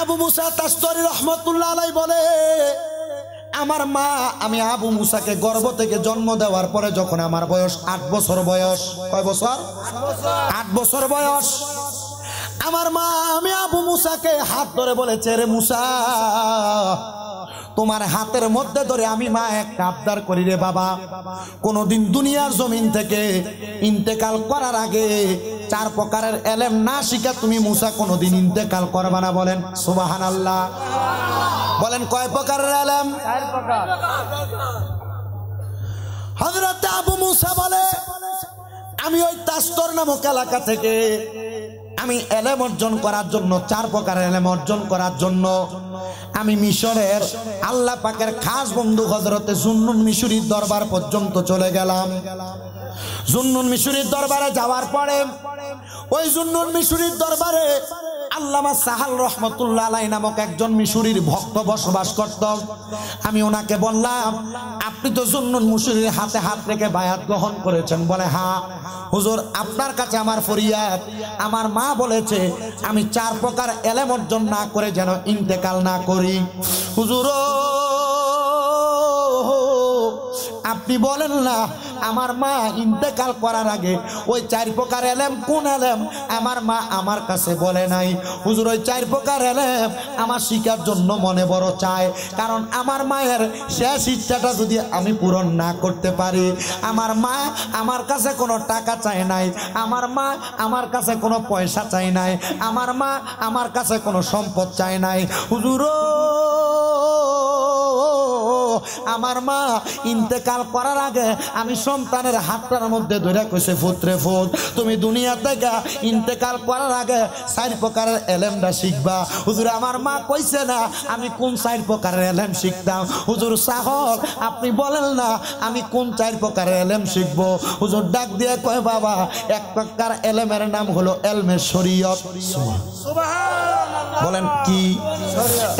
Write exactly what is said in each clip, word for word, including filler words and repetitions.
আবু মুসা তাস্তরি রহমতুল্লাহ আলাইহি বলে, আমার মা আমি আবু মুসাকে গর্ভ থেকে জন্ম দেওয়ার পরে যখন আমার বয়স আট বছর বয়স কয় বছর আট বছর বয়স, আমার মা আমি আবু মুসাকে হাত ধরে বলেছে, রে মুসা তোমার হাতের মধ্যে ধরে আমি মা একটা আবদার করি, রে বাবা কোনোদিন দুনিয়ার জমিন থেকে ইন্তেকাল করার আগে চার প্রকারের এলেম না শিখা তুমি মুসা কোনোদিন ইন্তেকাল করবা না। বলেন সুবহানাল্লাহ। বলেন কয় প্রকারের এলেম? হযরত আবু মুসা বলে, আমি ওই তাস্তর নামক এলাকা থেকে আমি এলেম অর্জন করার জন্য চার প্রকারের এলেম অর্জন করার জন্য আমি মিশরের আল্লাহ পাকের খাস বন্ধু হযরত জুন্নুন মিশরির দরবার পর্যন্ত চলে গেলাম। জুন্নুন মিশরির দরবারে যাওয়ার পরে ওই জুন্নুন মিশরির দরবারে আল্লামা সাহল রহমতুল্লাহ আলাইহি নামক একজন মিশরির ভক্ত বসবাস করত। আমি ওনাকে বললাম, আপনি তো জুন্নুন মিশরির হাতে হাত রেখে বায়াত গ্রহণ করেছেন? বলে হ্যাঁ হুজুর, আপনার কাছে আমার ফরিয়াদ, আমার মা বলেছে আমি চার প্রকার এলেম অর্জন না করে যেন ইন্তেকাল না করি। হুজুর আপনি বলেন না, আমার মা ইন্তেকাল করার আগে ওই চার প্রকার এলেম কোন এলেম আমার মা আমার কাছে বলে নাই। হুজুর ওই চার প্রকার এলেম আমার শিকার জন্য মনে বড় চায়, কারণ আমার মায়ের শেষ ইচ্ছাটা যদি আমি পূরণ না করতে পারি। আমার মা আমার কাছে কোনো টাকা চায় নাই, আমার মা আমার কাছে কোনো পয়সা চায় নাই, আমার মা আমার কাছে কোনো সম্পদ চায় নাই। হুজুর আমার মা ইন্তেকাল করার আগে আমি সন্তানের হাতটার মধ্যে ধরে কইছে, ফুতরে ফুত তুমি দুনিয়া থেকে ইন্তেকাল করার আগে চার প্রকারের এলেমটা শিখবা। হুজুর আমার মা কইছে না, আমি কোন চার প্রকারের এলেম শিখতাম? হুজুর সাহল আপনি বলেন না, আমি কোন চার প্রকারের এলেম শিখব? হুজুর ডাক দিয়ে কয়, বাবা এক প্রকার এলেমের নাম হলো এলমে শরীয়ত। বলেন কি?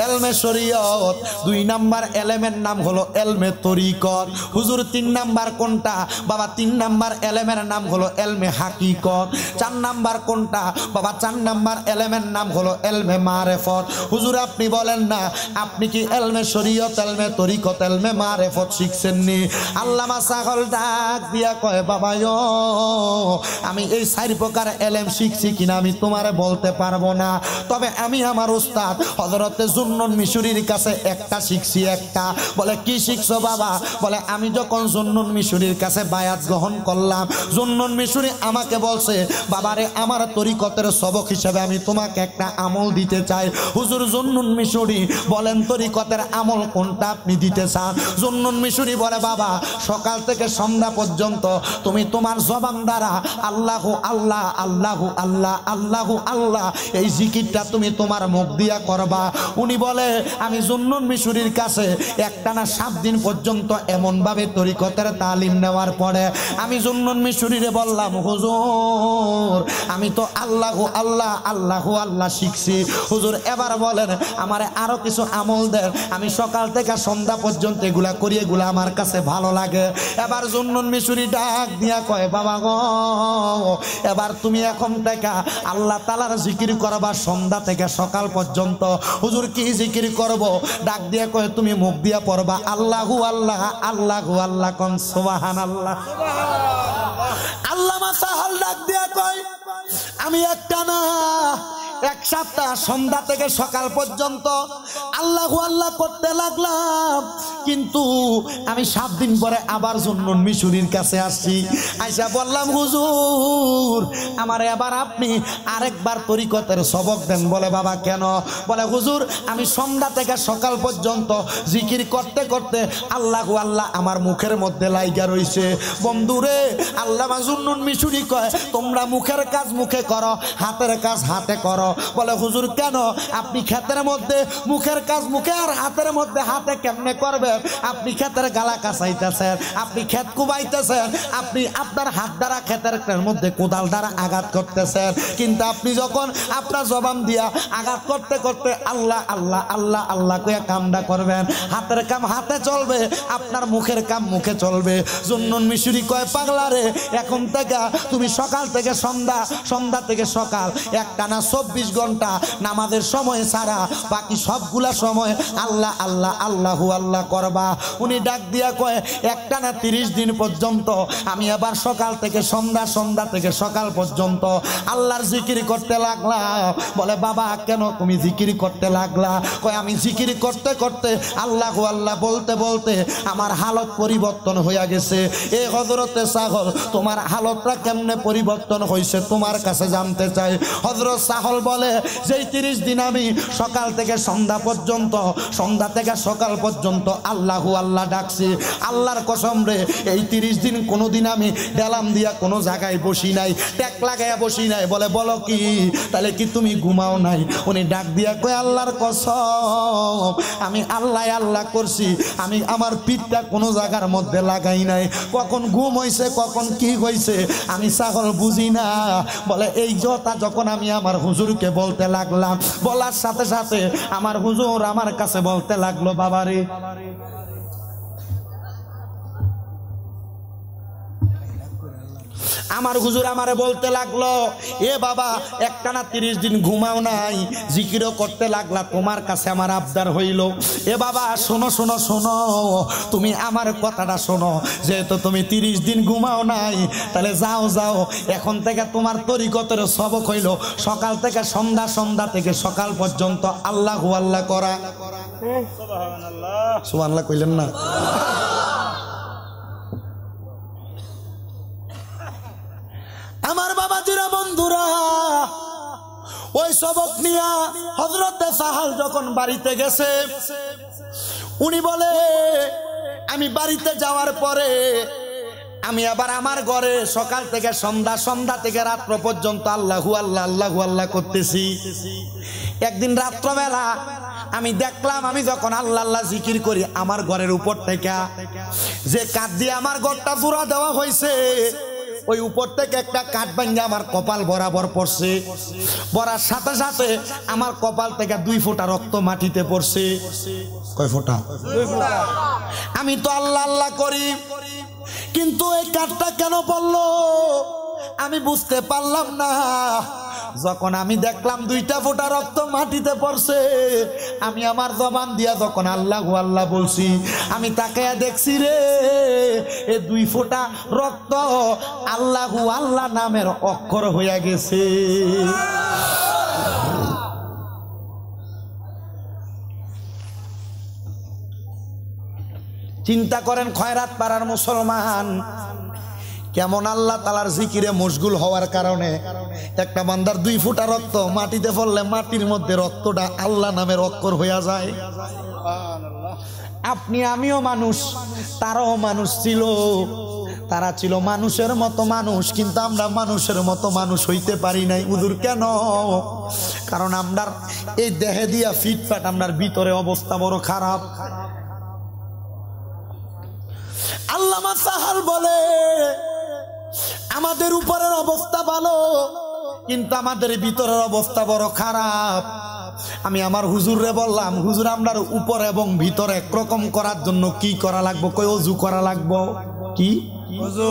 এলমে শরীয়ত। দুই নাম্বার এলেমের নাম হলো এলমে তরিকত। হুজুর তিন নাম্বার কোনটা? বাবা তিন নাম্বার এলেমের নাম হলো এলমে হাকিকত। চার নাম্বার কোনটা? বাবা চার নাম্বার এলেমের নাম হলো এলমে মারেফত। হুজুর আপনি বলেন না, আপনি কি এলমে শরীয়ত, এলমে তরিকত, এলমে মারেফত শিখছেন নি? আল্লামা সাহল ডাক দিয়া কয়, বাবা ও আমি এই চার প্রকার এলেম শিখছি কিনা আমি তোমারে বলতে পারবো না, তবে আমি আমার উস্তাদ হযরত জুন্নুন মিশরির কাছে একটা শিখছি। একটা বলে কি শিখছো বাবা? বলে আমি যখন জুন্নুন মিশরির কাছে বায়াত গ্রহণ করলাম, জুন্নুন মিশরি আমাকে বলছে, বাবারে আমার তরিকতের সবক হিসেবে আমি তোমাকে একটা আমল দিতে চাই। হুজুর জুন্নুন মিশরি বলেন, তরিকতের আমল কোনটা আপনি দিতে চান? জুন্নুন মিশরি বলে, বাবা সকাল থেকে সন্ধ্যা পর্যন্ত তুমি তোমার জবান দ্বারা আল্লাহু আল্লাহ আল্লাহু আল্লাহ আল্লাহু আল্লাহ এই জিকিরটা তুমি তোমার মুখ দিয়া করবা। উনি বলে, আমি জুন্নুন মিশরির কাছে একটানা সাত দিন পর্যন্ত এমনভাবে তরিকতের তালিম নেওয়ার পরে আমি জুন্নুন মিশরিরে বললাম, হুজুর আমি তো আল্লাহু আল্লাহ আল্লাহু আল্লাহ শিখছি, হুজুর এবার বলেন আমারে আরও কিছু আমল দেন, আমি সকাল থেকে সন্ধ্যা পর্যন্ত এগুলা করি, এগুলো আমার কাছে ভালো লাগে। এবার জুন্নুন মিশরি ডাক দিয়া কয়, বাবা গো এবার তুমি এখন থেকে আল্লাহ তালার জিকির করবা সন্ধ্যা থেকে সকাল পর্যন্ত। হুজুর কি জিকির করব? ডাক দিয়া কয়, তুমি মুখ দিয়া পড়বা আল্লাহু আল্লাহ আল্লাহু আল্লাহ। কোন সুবহানাল্লাহ। আল্লামা সাহল ডাক দিয়া কয়, আমি একটা না এক সপ্তাহ সন্ধ্যা থেকে সকাল পর্যন্ত আল্লাহু আল্লাহ করতে লাগলাম, কিন্তু আমি সাত দিন পরে আবার জুন্নুন মিশরির কাছে আসছি, আইসা বললাম, হুজুর আমার এবার আপনি আরেকবার তরিকতের সবক দেন। বলে বাবা কেন? বলে হুজুর আমি সন্ধ্যা থেকে সকাল পর্যন্ত জিকির করতে করতে আল্লাহু আল্লাহ আমার মুখের মধ্যে লাইগা রইছে। বন্ধুরে আল্লামা জুন্নুন মিশরি কয়, তোমরা মুখের কাজ মুখে করো, হাতের কাজ হাতে করো। বলে হুজুর কেন? আপনি ক্ষেতের মধ্যে মুখের কাজ মুখে আর হাতের মধ্যে হাতে কেমনে করবেন? আপনি ক্ষেতের গালা কাঁচাইতেছেন, আপনি ক্ষেত কুবাইতেছেন, আপনি আপনার হাত দ্বারা ক্ষেতের মধ্যে কোদাল দ্বারা আঘাত করতেছেন, কিন্তু আপনি যখন আপনার জবান দিয়া আঘাত করতে করতে আল্লাহ আল্লাহ আল্লাহ আল্লাহ কইয়া কামটা করবেন, হাতের কাম হাতে চলবে, আপনার মুখের কাম মুখে চলবে। জুন্নুন মিশরি কয়, পাগলা রে এখন থেকে তুমি সকাল থেকে সন্ধ্যা সন্ধ্যা থেকে সকাল একটানা চব্বিশ চব্বিশ ঘন্টা নামাজের সময় ছাড়া বাকি সবগুলা সময় আল্লাহ আল্লাহ আল্লাহু আল্লাহ করবা। উনি ডাক দিয়া কয় একটা না তিরিশ দিন পর্যন্ত আমি আবার সকাল থেকে সন্ধ্যা, সন্ধ্যা থেকে সকাল পর্যন্ত আল্লাহর জিকির করতে লাগলাম। বলে বাবা কেন তুমি জিকির করতে লাগলা? কয় আমি জিকির করতে করতে আল্লাহু আল্লাহ বলতে বলতে আমার হালত পরিবর্তন হইয়া গেছে। এ হযরত সাহল, তোমার হালতটা কেমনে পরিবর্তন হয়েছে তোমার কাছে জানতে চাই। হযরত সাহল বলে যেই তিরিশ দিন আমি সকাল থেকে সন্ধ্যা পর্যন্ত, সন্ধ্যা থেকে সকাল পর্যন্ত আল্লাহু আল্লাহ ডাকছি, আল্লাহর কসম রে এই তিরিশ দিন কোনোদিন আমি ডেলাম দিয়া কোনো জায়গায় বসি নাই, ট্যাক লাগাইয়া বসি নাই। বলে বলো কি, তাহলে কি তুমি ঘুমাও নাই? উনি ডাক দিয়া কয় আল্লাহর কসম আমি আল্লাহ আল্লাহ করছি, আমি আমার পিঠটা কোনো জায়গার মধ্যে লাগাই নাই, কখন ঘুম হয়েছে কখন কি হয়েছে আমি সাগর বুঝি না। বলে এই কথা যখন আমি আমার হুজুরকে বলতে লাগলাম, বলার সাথে সাথে আমার হুজুর আমার কাছে বলতে লাগলো বাবারে আমার হুজুর আমারে বলতে লাগলো এ বাবা একটা না তিরিশ দিন ঘুমাও নাই, জিকিরও করতে লাগলা, তোমার কাছে আমার আবদার হইল। এ বাবা শোনো শোনো শোনো, তুমি আমার কথাটা শোনো, যেহেতু তুমি তিরিশ দিন ঘুমাও নাই তাহলে যাও যাও, এখন থেকে তোমার তরিকতের সবক হইল সকাল থেকে সন্ধ্যা, সন্ধ্যা থেকে সকাল পর্যন্ত আল্লাহু আল্লাহ করা। সুবহানাল্লাহ, সুবহানাল্লাহ কইলেন না? আমার বাবা জিরা বন্ধুরা, ওই সবক নিয়া হযরত সাহল যখন বাড়িতে গেছে, উনি বলে আমি বাড়িতে যাওয়ার পরে আমি আবার আমার ঘরে সকাল থেকে সন্ধ্যা, সন্ধ্যা থেকে রাত্র পর্যন্ত আল্লাহু আল্লাহ আল্লাহু আল্লাহ করতেছি। একদিন রাত্রবেলা আমি দেখলাম আমি যখন আল্লাহ আল্লাহ জিকির করি আমার ঘরের উপর থেকে যে কাঠ দিয়ে আমার ঘরটা জোড়া দেওয়া হয়েছে ওই উপর থেকে একটা কাঠ ভাঙা আমার কপাল বরাবর পড়ছে, পড়ার সাথে সাথে আমার কপাল থেকে দুই ফোঁটা রক্ত মাটিতে পড়ছে। কয় ফোঁটা? আমি তো আল্লাহ আল্লাহ করি কিন্তু এই কাঠটা কেন পড়লো আমি বুঝতে পারলাম না। যখন আমি দেখলাম দুইটা ফোঁটা রক্ত মাটিতে পড়ছে, আমি আমার জবান দিয়া যখন আল্লাহু আল্লাহ বলছি আমি তাকায়া দেখছি রে এই দুই ফোঁটা রক্ত আল্লাহু আল্লাহ নামের অক্ষর হইয়া গেছে। চিন্তা করেন খয়রাত পাড়ার মুসলমান কেমন আল্লাহ তালার জিকিরে মশগুল হওয়ার কারণে একটা বান্দার দুই ফোঁটা রক্ত মাটিতে পড়লে মাটির মধ্যে রক্তটা আল্লাহ নামের অক্ষর হইয়া যায়। আপনি আমিও মানুষ, তারাও মানুষ ছিল, তারা ছিল মানুষের মতো মানুষ, কিন্তু আমরা মানুষের মতো মানুষ হইতে পারি নাই। হুজুর কেন? কারণ আমরা এই দেহে দিয়া ফিটফাট, আমরা ভিতরে অবস্থা বড় খারাপ। আল্লামা সাহল বলে আমাদের উপরের অবস্থা ভালো কিন্তু আমাদের ভিতরের অবস্থা বড় খারাপ। আমি আমার হুজুরে বললাম হুজুর আমরার উপর এবং ভিতর একরকম করার জন্য কি করা লাগবো? কই ওযু করা লাগবো। কি ওযু?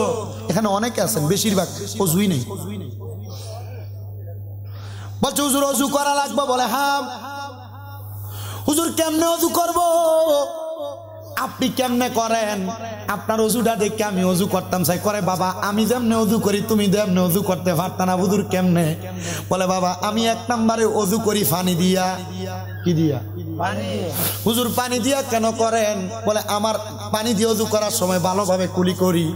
এখানে অনেকে আছেন বেশিরভাগ ওযুই নেই। বলছে হুজুর ওযু করা লাগবো। বলে হ্যাঁ। হুজুর কেমনে ওযু করবো? আপনি কেমনে করেন? আপনার অজুটা দেখে আমি অজু করতাম। চাই করে বাবা আমি যেমনে অজু করি তুমি তেমনে অজু করতে পারতা না, বুধুর কেমনে? বলে বাবা আমি এক নম্বরে অজু করি পানি দিয়া। কি দিয়া? হুজুর পানি দিয়া কেন করেন? বলে আমার পানি দিয়ে অজু করার সময় ভালোভাবে কুলি করি,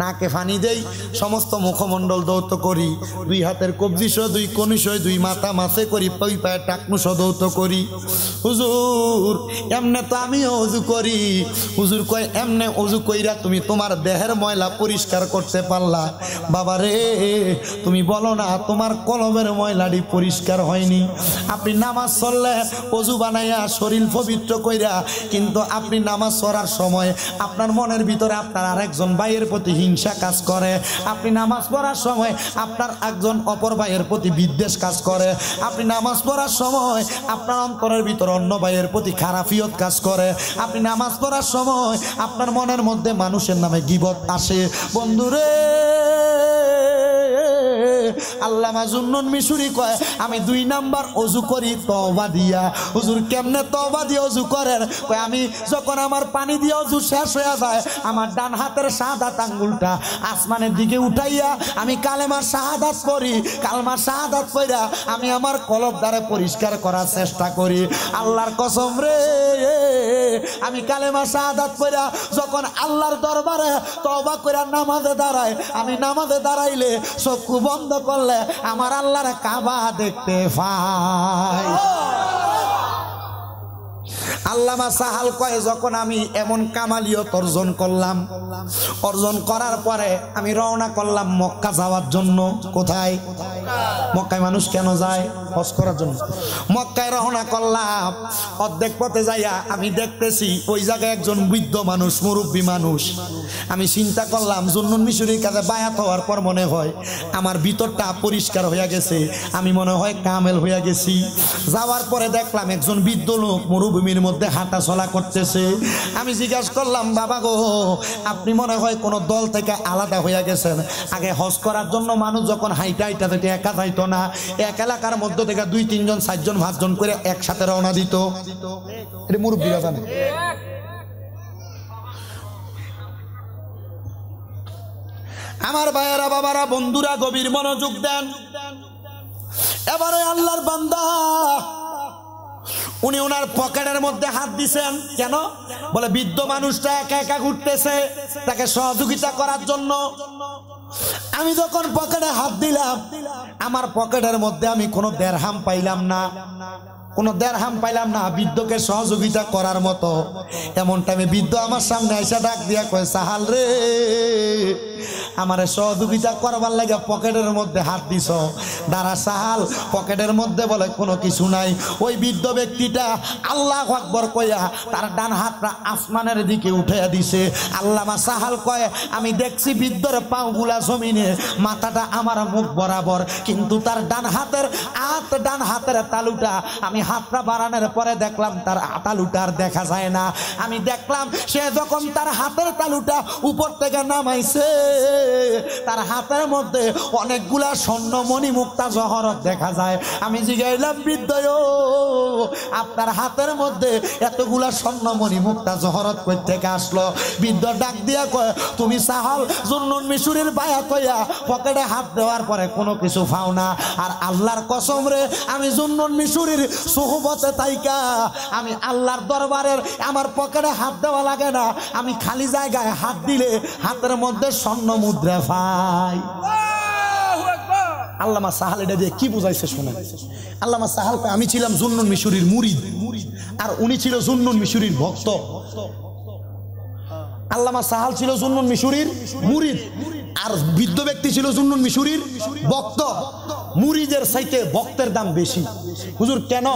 নাকে পানি দেই, সমস্ত মুখমণ্ডল দৌত করি, দুই হাতের কবজি সহ দুই কনি সহ দুই মাথা মাছে করি, পই পায়ে টাকনু সহ দৌত করি। হুজুর এমনে তো আমিও অজু করি। হুজুর কয় এমনে অজু কইরা তুমি তোমার দেহের ময়লা পরিষ্কার করতে পারলা। বাবা রে তুমি বলো না তোমার কলমের ময়লাটি পরিষ্কার হয়নি। আপনি নামাজ পড়লে অজু বানাইয়া শরীর পবিত্র কইরা, কিন্তু আপনি নামাজ পড়ার সময় আপনার মনের ভিতরে আপনার আরেকজন ভাইয়ের প্রতি হিংসা কাজ করে, আপনি নামাজ পড়ার সময় আপনার একজন অপর ভাইয়ের প্রতি বিদ্বেষ কাজ করে, আপনি নামাজ পড়ার সময় আপনার অন্তরের ভিতরে অন্য ভাইয়ের প্রতি খারাপিয়ত কাজ করে, আপনি নামাজ পড়ার সময় আপনার মনের মধ্যে মানুষের নামে গীবত আসে। বন্ধুরে আল্লামা জুন্নুন মিশরি কয়, আমি দুই নাম্বার অজু করি তওবা দিয়া। হুজুর কেমনে তওবা দিয়ে অজু করেন? কয়, আমি যখন আমার পানি দিয়ে অজু শেষ হয়ে যায়, আমার ডান হাতের শাহাদাত আঙ্গুলটা আসমানের দিকে উঠাইয়া আমি কালেমার শাহাদাত পড়ি। কালেমার শাহাদাত পড়া আমি আমার কলব দ্বারা পরিষ্কার করার চেষ্টা করি। আল্লাহর কসম রে, আমি কালেমা শাহাদাত পড়া যখন আল্লাহর দরবারে তওবা কইরা নামাজে দাঁড়াই, আমি নামাজে দাঁড়াইলে চক্ষু বন্ধ করলে আমার আল্লাহর কাবা দেখতে পাই। আল্লামা সাহল কয়, যখন আমি এমন কামালিয়ত অর্জন করলাম, অর্জন করার পরে আমি রওনা করলাম মক্কা যাওয়ার জন্য। কোথায়? মক্কায় মানুষ কেন যায়? হজ করার জন্য। মক্কায় রওনা করলাম, অর্ধেক পথে যাইয়া আমি দেখতেছি ওই জায়গায় একজন বৃদ্ধ মানুষ, মুরব্বী মানুষ। আমি চিন্তা করলাম জুন্নুন মিশরির কাছে বায়াত হওয়ার পর মনে হয় আমার ভিতরটা পরিষ্কার হয়ে গেছে, আমি মনে হয় কামেল হয়ে গেছি। যাওয়ার পরে দেখলাম একজন বৃদ্ধ লোক মরুভূমির মধ্যে হাঁটা চলা করতেছে। আমি জিজ্ঞাসা করলাম, বাবা গো, আপনি মনে হয় কোনো দল থেকে আলাদা হয়ে গেছেন। আগে হজ করার জন্য মানুষ যখন হাইটা হাইটা থেকে একা যাইতো না, এক এলাকার মধ্য থেকে দুই তিনজন চারজন পাঁচজন করে একসাথে রওনা দিত। এটা মুরব্বী জানে। আমার ভাইয়েরা, বাবারা, বন্ধুরা, গভীর মনোযোগ দেন। এবারে আল্লাহর বান্দা উনি ওনার পকেটের মধ্যে হাত দিছেন। কেন? বলে বৃদ্ধ মানুষটা একা একা ঘুরতেছে, তাকে সহযোগিতা করার জন্য। আমি যখন পকেটে হাত দিলাম, আমার পকেটের মধ্যে আমি কোনো দেরহাম পাইলাম না, কোনো দেরহাম পাইলাম না বৃদ্ধকে সহযোগিতা করার মতো। এমন টাইমে বৃদ্ধ আমার সামনে এসে ডাক দিয়া কয়, সাহাল রে, আমার সহযোগিতা করবার লাগে পকেটের মধ্যে হাত দিছ, দাঁড়া সাহাল। পকেটের মধ্যে বলে কোনো কিছু নাই। ওই বৃদ্ধ ব্যক্তিটা আল্লাহু আকবার কইয়া তার ডান হাতটা আসমানের দিকে উঠাইয়া দিছে। আল্লামা সাহাল কয়, আমি দেখছি বৃদ্ধর পাওগুলা জমিনে, মাথাটা আমার মুখ বরাবর, কিন্তু তার ডান হাতের আত ডান হাতের তালুটা আমি হাতটা বাড়ানোর পরে দেখলাম তার তালুটা আর দেখা যায় না। আমি দেখলাম সে যখন তার হাতের তালুটা উপর থেকে নামাইছে, তার হাতের মধ্যে অনেকগুলা স্বর্ণমণি মুক্তা জহরত দেখা যায়। আমি জিজ্ঞাইলাম, বৃদ্ধ, আপনার হাতের মধ্যে এতগুলা স্বর্ণমণি মুক্তা জহরত কই থেকে আসলো? বৃদ্ধ ডাক দিয়া কয়, তুমি সাহাল জুন্নুন মিশরির বায়াত হইয়া পকেটে হাত দেওয়ার পরে কোনো কিছু পাও না। আর আল্লাহর কসম রে, আমি জুন্নুন মিশরির সোহবতে তাইকা আমি আল্লাহর দরবারের আমার পকেটে হাত দেওয়া লাগে না, আমি খালি জায়গায় হাত দিলে হাতের মধ্যে স্বর্ণ মুদ্রা পাই। আল্লামা সাহল এটা দিয়ে কি বুঝাইছে শুনেন। আল্লামা সাহল, আমি ছিলাম জুন্নুন মিশরির মুরিদ, আর উনি ছিল জুন্নুন মিশরির ভক্ত। আল্লামা সাহল ছিল জুন্নুন মিশরির মুরিদ, আর বৃদ্ধ ব্যক্তি ছিল জুন্নুন মিশরির ভক্ত। মুরিদের চাইতে ভক্তের দাম বেশি। হুজুর কেন?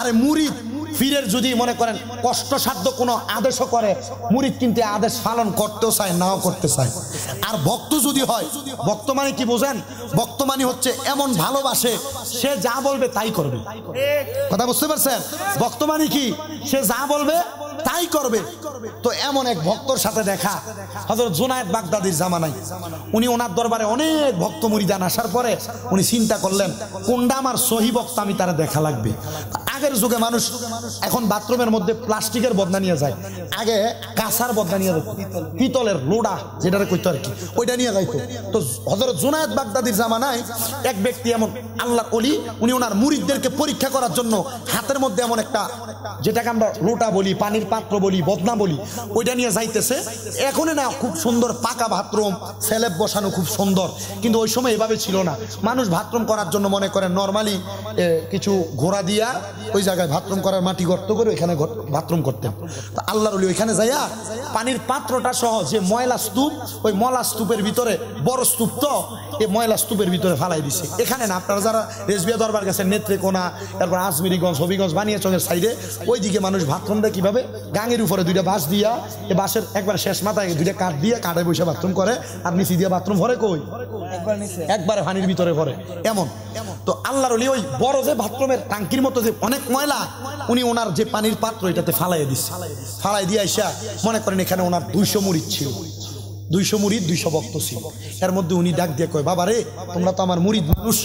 আরে মুরিদ ফিরের যদি মনে করেন কষ্টসাধ্য কোনো আদেশও করে, মুরিদ কিন্তু আদেশ পালন করতেও চায়, নাও করতে চায়। আর ভক্ত যদি হয়, ভক্ত মানে কি বোঝেন? ভক্ত মানে হচ্ছে এমন ভালোবাসে সে যা বলবে তাই করবে। কথা বুঝতে পারছেন? ভক্ত মানে কি? সে যা বলবে তাই করবে। তো এমন এক ভক্তর সাথে দেখা হযরত জুনায়েদ বাগদাদির জামানায়। উনি ওনার দরবারে অনেক ভক্ত মুরিদান আসার পরে উনি চিন্তা করলেন, কোনটা আমার সহি ভক্ত, আমি তারা দেখা লাগবে। আগের যুগে মানুষ এখন বাথরুমের মধ্যে প্লাস্টিকের বদনা নিয়ে যায়, আগে কাঁসার বদনা নিয়ে যেত, পিতলের লোডা যেটারে কইতো আর কি, ওইটা নিয়ে যাইতো। তো হযরত জুনায়েদ বাগদাদির জামানায় এক ব্যক্তি এমন আল্লাহর ওলি, উনি ওনার মুরিদদেরকে পরীক্ষা করার জন্য হাতের মধ্যে এমন একটা, যেটাকে আমরা লোটা বলি, পানির পাত্র বলি, বদনা বলি, ওইটা নিয়ে যাইতেছে। এখনই না খুব সুন্দর পাকা বাথরুম, স্ল্যাব বসানো খুব সুন্দর, কিন্তু ওই সময় এভাবে ছিল না। মানুষ বাথরুম করার জন্য মনে করেন নর্মালি কিছু ঘোড়া দিয়া ওই জায়গায় বাথরুম করার মাটি গর্ত করে ওইখানে বাথরুম করতেন। তো আল্লাহর ওলি ওইখানে যাইয়া পানির পাত্রটা সহ যে ময়লা স্তূপ, ওই ময়লা স্তূপের ভিতরে, বড় স্তূপ তো, এই ময়লা স্তূপের ভিতরে ফালাই দিছে। এখানে না, আপনারা যারা রেজবিয়া দরবার গেছেন, নেত্রেকোনা, তারপর আজমিরিগঞ্জ, হবিগঞ্জ, বানিয়াচংয়ের সাইডে, ওই দিকে মানুষ বাথরুমটা কিভাবে গাঙের উপরে দুইটা বাঁশ দিয়া, এ বাঁশের একবার শেষ মাথায় দুইটা কাঠ দিয়ে কাঠে বসে বাথরুম করে, আর নিচে দিয়ে বাথরুম ভরে, কই একবার পানির ভিতরে ভরে এমন। তো আল্লাহর ওলি ওই বড় যে বাথরুমের টাঙ্কির মতো যে অনেক ময়লা, উনি ওনার যে পানির পাত্র এটাতে ফালাই দিছে। ফালাই দিয়ে আইসা মনে করেন এখানে ওনার দুইশো মুরিদ ছিল। দুইশো মুরিদ দুইশো ভক্ত ছিল। এর মধ্যে উনি ডাক দিয়ে কয়, বাবা রে তোমরা তো আমার মুরিদ মানুষ,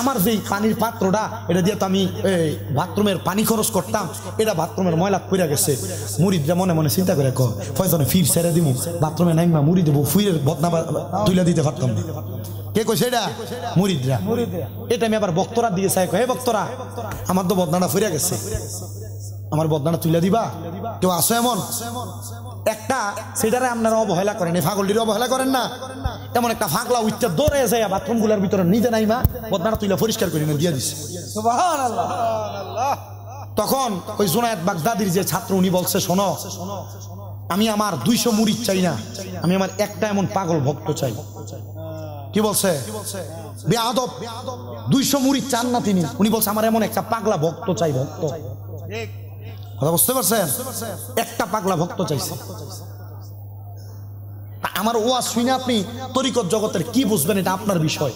আমার যেই পানির পাত্রটা এটা দিয়ে তো আমি বাথরুমের পানি খরচ করতাম, এটা বাথরুমের ময়লা পড়ে গেছে। মুরিদরা মনে মনে চিন্তা করে কয়, ফয়জনে ফির ছেড়ে দিব, বাথরুমে নাইমা মুড়ি দেবো, ফুইয়ের বদনা তুলে দিতে পারতাম না। কে কয় সেটা? মুরিদরা। এটা আমি আবার বক্তরা দিয়ে চাই, কয় হে বক্তরা আমার তো বদনাটা ফুরে গেছে, আমার বদনাটা তুলে দিবা, কেউ আসো এমন একটা। সেটারে আপনারা অবহেলা করেন, এই ফাগলটির অবহেলা করেন না। এমন একটা ফাঁকলা উচ্চা দৌড়ে যায় বাথরুম গুলার ভিতরে নিজে নাইমা বদনাটা তুইলা পরিষ্কার করে না দিয়ে দিছে। সুবহানাল্লাহ। তখন ওই জুনায়েদ বাগদাদির যে ছাত্র উনি বলছে, শোনো আমি আমার দুইশো মুরিদ চাই না, আমি আমার একটা এমন পাগল ভক্ত চাই। কি বলছে? বেয়াদব, দুইশো মুরিদ চান না তিনি, উনি বলছে আমার এমন একটা পাগলা ভক্ত চাই। ভক্ত কথা বুঝতে পারছেন? একটা পাগলা ভক্ত চাইছে। আমার ওয়াজ শুনে আপনি তরিকত জগতের কি বুঝবেন এটা আপনার বিষয়।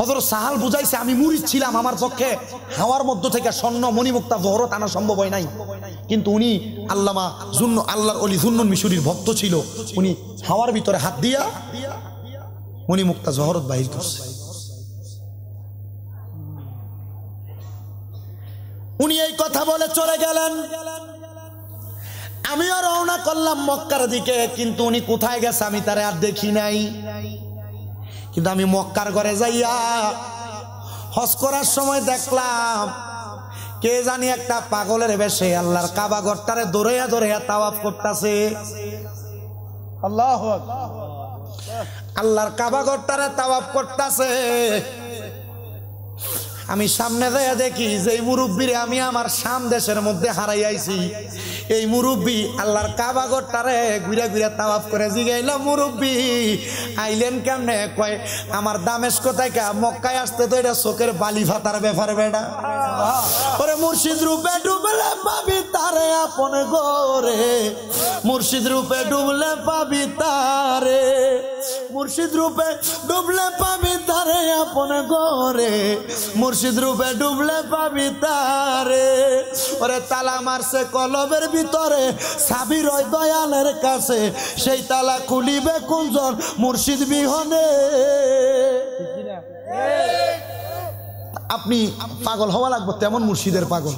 হযরত সাহল বুঝাইছে আমি মুরিদ ছিলাম, আমার পক্ষে হাওয়ার মধ্য থেকে স্বর্ণ মণিমুক্তা জহরত আনা সম্ভব হয় নাই, কিন্তু উনি আল্লামা জুন্নুন আল্লাহর ওলি জুন্নুন মিশরির ভক্ত ছিল, উনি হাওয়ার ভিতরে হাত দিয়া মণিমুক্তা জহরত বাহির করছে। উনি এই কথা বলে চলে গেলেন। আমিও রওনা করলাম মক্কার দিকে, কিন্তু উনি কোথায় গেছে আমি তারে আর দেখি নাই। কিন্তু আমি মক্কার ঘরে যাইয়া হজ করার সময় দেখলাম কে জানি একটা পাগলের বেশে আল্লাহর কাবা ঘরটারে দৌড়াইয়া দৌড়াইয়া তাওয়াফ করতেছে। আল্লাহু আকবার। আল্লাহর কাবা ঘরটারে তাওয়াফ করতেছে। আমি সামনে যাইয়া দেখি যে এই মুরব্বীরে আমি আমার শাম দেশের মধ্যে হারাই আইছি। এই মুরব্বী আল্লাহর কাবা ঘরটারে ঘুরে ঘুরে তাওয়াফ করে। জিগাইলাম, মুরব্বী আইলেন কেমনে? কয় আমার দামেস্ক থেকে মক্কায় আসতে তো এটা চোখের বালি ফাতার ব্যাপার বেটা। ওরে মুর্শিদ রূপে ডুবলে পাবি তারে আপন গোরে, মুর্শিদ রূপে ডুবলে পাবি তারে, মুর্শিদ রূপে ডুবলে পাবি তারে আপন গোরে, মুর্শিদ রূপে ডুবলে পাবি তারে। ওরে তালা মারছে কলবের ভিতরে সাবির ওই দয়ালের কাছে, সেই তালা খুলিবে কোনজন মুর্শিদ বিহনে। আপনি পাগল হওয়া লাগবে তেমন মুর্শিদের পাগল,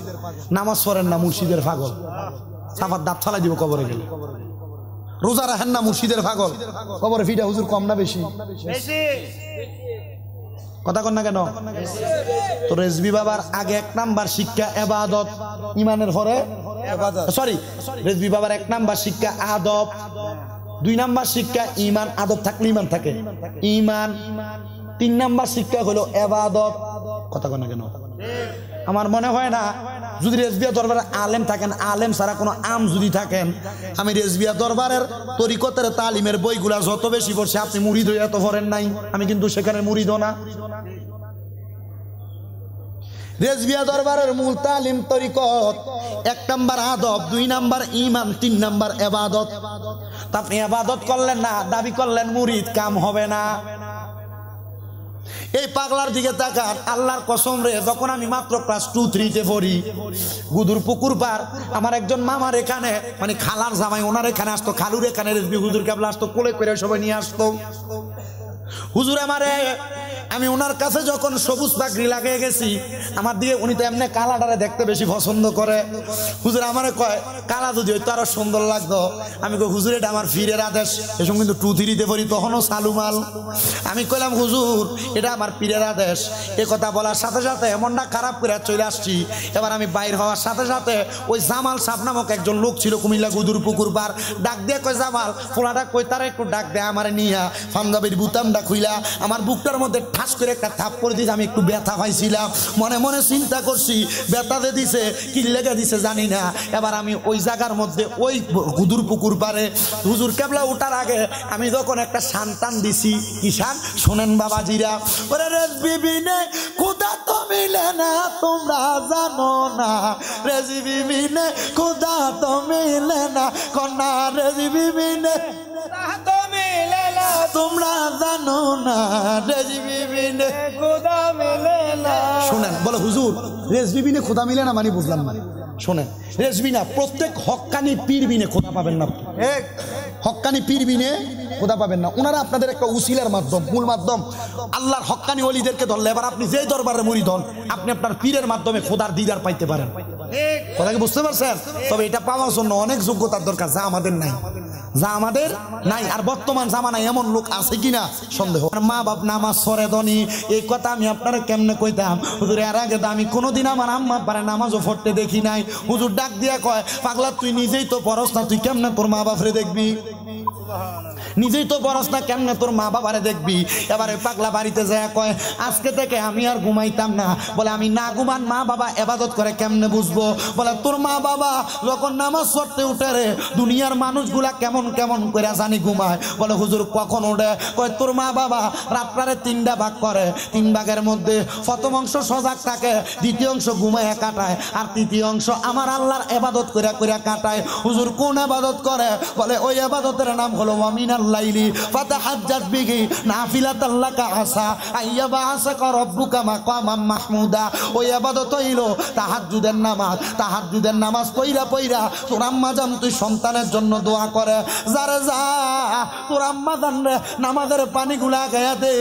নামাজ পড়েন না মুর্শিদের পাগল, সাফার দাঁত ফালাই দিব কবরে গেলে, রোজা রাখেন না মুর্শিদের পাগল, কবরে ফিটা হুজুর কম না বেশি? কথা কন না কেন? তো রেজবি বাবার আগে এক নাম্বার শিক্ষা ইবাদত, ইমানের পরে সরি রেজবি বাবার এক নাম্বার শিক্ষা আদব, দুই নাম্বার শিক্ষা ইমান, আদব থাকলে ইমান থাকে, ইমান। তিন নাম্বার শিক্ষা হলো ইবাদত। কথা কন না কেন? আমার মনে হয় না যদি রেজবিয়া দরবারে আলেম থাকেন, আলেম ছাড়া কোনো আম যদি থাকেন, আমি রেজবিয়া দরবারের তরিকতের তালিমের বইগুলা যত বেশি পড়ছে আপনি মুরিদ হয়ে এত পড়েন নাই, আমি কিন্তু সেখানে মুরিদ না। রেজবিয়া দরবারের মূল তালিম তরিকত, এক নাম্বার আদব, দুই নাম্বার ইমান, তিন নাম্বার ইবাদত। তা আপনি ইবাদত করলেন না, দাবি করলেন মুরিদ, কাম হবে না। এই পাগলার দিকে তাকান, আল্লাহর কসম রে, যখন আমি মাত্র ক্লাস টু থ্রিতে পড়ি, গুদুর পুকুর পার আমার একজন মামার এখানে, মানে খালার জামাই, ওনার এখানে আসতো, খালুর এখানে হুজুর কাবলা আসতো, কোলে করে সবাই নিয়ে আসতো হুজুর আমারে। আমি ওনার কাছে যখন সবুজ পাগড়ি লাগিয়ে গেছি, আমার দিকে উনি তো এমনি কালাটারে দেখতে বেশি পছন্দ করে, হুজুর আমারে কয় কালা যদি হইতো আরো সুন্দর লাগতো। আমি কই হুজুর এটা আমার ফিরের আদেশ, এসব কিন্তু টু থ্রিতে পড়ি, তখনও সালুমাল। আমি কইলাম হুজুর এটা আমার পীরের আদেশ। এ কথা বলার সাথে সাথে মনটা খারাপ করে চলে আসছি। এবার আমি বাইর হওয়ার সাথে সাথে ওই জামাল সাহেব নামক একজন লোক ছিল কুমিল্লা গুদুর পুকুর পার, ডাক দিয়ে কয় জামাল ফোলাটা কই তারা একটু ডাক দেয় আমার নিয়া। পাঞ্জাবির বুতামটা খুইলা আমার বুকটার মধ্যে ঠাস করে একটা থাপ করে দিয়েছে। আমি একটু ব্যথা পাইছিলাম, মনে মনে চিন্তা করছি ব্যথাতে দিছে কি লেগে দিছে জানি না। এবার আমি ওই জায়গার মধ্যে ওই গুদুর পুকুর পারে হুজুর কেবলা ওঠার আগে আমি যখন একটা সান্তান দিছি, ঈশান শোনেন বাবাজিরা, ওরে রেজবিবিনে খোদা তো মিলে না তোমরা জানো না, রেজবিবিনে খোদা তো মিলে না কন্যা, রেজবিবিনে তোমরা জানো না, রেজবিবিনে খোদা মিলে না। শুনেন বলে হুজুর রেজবিবিনে খোদা মিলে না মানে বুঝলাম, মানে শুনেন রেজবিনা প্রত্যেক হক্কানি পীরবিনে খোদা পাবেন না, হক্কানি পীরবিনে খোদা পাবেন না। ওনারা আপনাদের একটা উসিলার মাধ্যম, মূল মাধ্যম। আল্লাহর হক্কানি ওলিদেরকে ধরলে এবার আপনি যেই দরবারে মুরিদ হন, আপনি আপনার পীরের মাধ্যমে খোদার দিদার পাইতে পারেন। কথা কি বুঝতে পারছেন? তবে এটা পাওয়ার জন্য অনেক যোগ্যতার দরকার, যা আমাদের নাই, যা আমাদের নাই। আর বর্তমান জামানায় এমন লোক আছে কিনা সন্দেহ। মা বাপ নামাজ সরে দনি, এই কথা আমি আপনারা কেমনে কইতাম হুজুর? এর আগে তো আমি কোনোদিন আমার আম্মা পারে নামাজও পড়তে দেখি নাই। হুজুর ডাক দিয়া কয়, পাগলা তুই নিজেই তো পড়স না, তুই কেমনে তোর মা বাপরে দেখবি? নিজেই তো পড়স না, কেমনে তোর মা বাবারে দেখবি? এবারে পাগলা বাড়িতে যায় কয়, আজকে থেকে আমি আর ঘুমাইতাম না। বলে, আমি না ঘুমান মা বাবা এবাদত করে কেমনে বুঝবো? বলে, তোর মা বাবা যখন নামাজ পড়তে উঠে রে, দুনিয়ার মানুষগুলা কেমন কেমন করে জানি ঘুমায়। বলে, হুজুর কখন ওঠে? কয়, তোর মা বাবা রাত্রে তিনটা ভাগ করে, তিন ভাগের মধ্যে প্রথম অংশ সজাগ থাকে, দ্বিতীয় অংশ ঘুমায় কাটায়, আর তৃতীয় অংশ আমার আল্লাহর এবাদত করে করে কাটায়। হুজুর কোন এবাদত করে? বলে, ওই এবাদতের নাম হলো মিনাল লাইলি ফাতাহাজ্জাত বিহি নাফিলাতাল লাকা আসা আইয়াবাসাকা রব্বুকা মাকামান মাহমুদা। ওই এবাদত হলো তাহাজ্জুদের নামাজ। তাহাজ্জুদের নামাজ পয়রা পয়রা তোর আম্মা জান তুই সন্তানের জন্য দোয়া করে, যারে যা তোর আম্মা জান রে নামাজের পানিগুলা আগায়া দে,